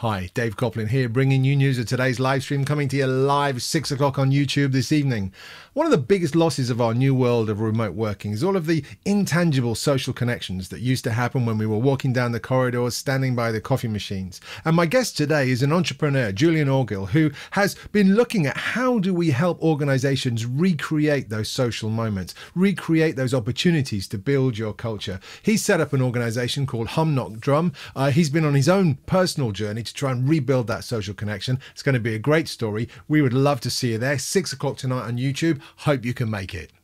Hi, Dave Coplin here, bringing you news of today's live stream, coming to you live 6 o'clock on YouTube this evening. One of the biggest losses of our new world of remote working is all of the intangible social connections that used to happen when we were walking down the corridors, standing by the coffee machines. And my guest today is an entrepreneur, Julian Orgill, who has been looking at how do we help organizations recreate those social moments, recreate those opportunities to build your culture. He's set up an organization called Hum(not)Drum. He's been on his own personal journey to try and rebuild that social connection. It's going to be a great story. We would love to see you there. 6 o'clock tonight on YouTube. Hope you can make it.